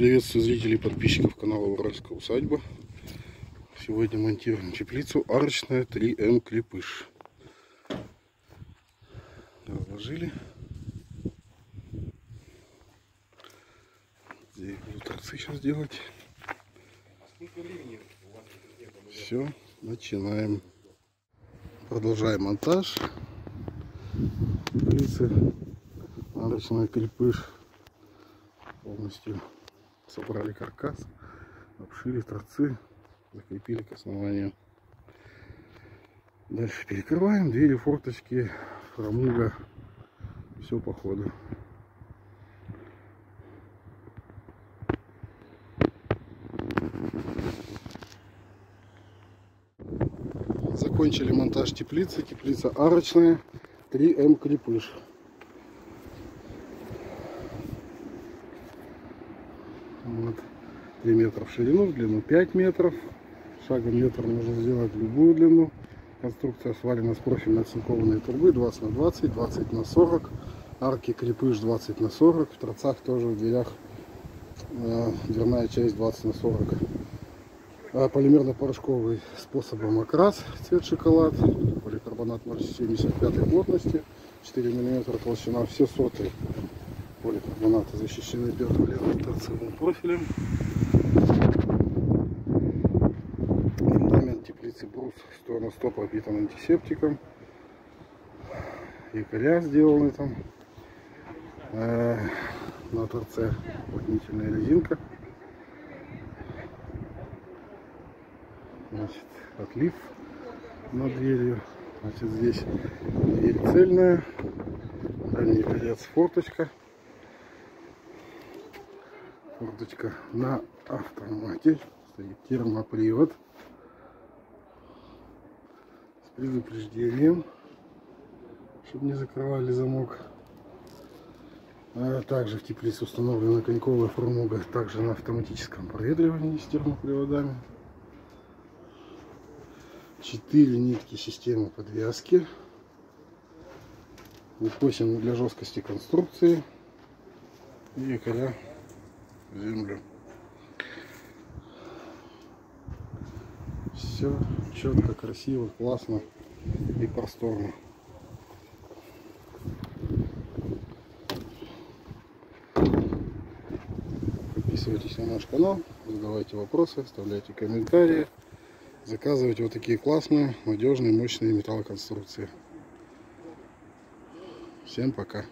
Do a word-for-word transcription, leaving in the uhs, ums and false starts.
Приветствую зрителей и подписчиков канала Уральская Усадьба. Сегодня монтируем теплицу арочная три эм крепыш. Разложили. Здесь буду торцы сейчас делать. Все, начинаем. Продолжаем монтаж теплицы арочная крепыш. Полностью собрали каркас, обшили торцы, закрепили к основанию. Дальше перекрываем двери, форточки, хромуга, все по ходу. Закончили монтаж теплицы, теплица арочная три эм крепыш. Вот. три метра в ширину, в длину пять метров. Шагом метр можно сделать любую длину. Конструкция свалена с профильной оцинкованной трубы двадцать на двадцать, двадцать на сорок. Арки крепыш двадцать на сорок. В торцах тоже, в дверях э, дверная часть двадцать на сорок. А полимерно-порошковый способом окрас, цвет шоколад. Поликарбонат ноль семьдесят пять плотности, четыре миллиметра толщина, все соты. Поликарбонаты защищены первым левым торцевым профилем. Фундамент теплицы брус сто на сто пропитан антисептиком. Якоря сделаны там. Э -э на торце уплотнительная резинка. Значит, отлив над дверью. Значит, здесь дверь цельная. Дальний конец форточка. Форточка на автомате. Стоит термопривод с предупреждением, чтобы не закрывали замок. А также в теплице установлена коньковая промуга, также на автоматическом проветривании с термоприводами. Четыре нитки системы подвязки. Косим для жесткости конструкции и якоря в землю. Все четко, красиво, классно и просторно. Подписывайтесь на наш канал, задавайте вопросы, оставляйте комментарии, заказывайте вот такие классные, надежные, мощные металлоконструкции. Всем пока.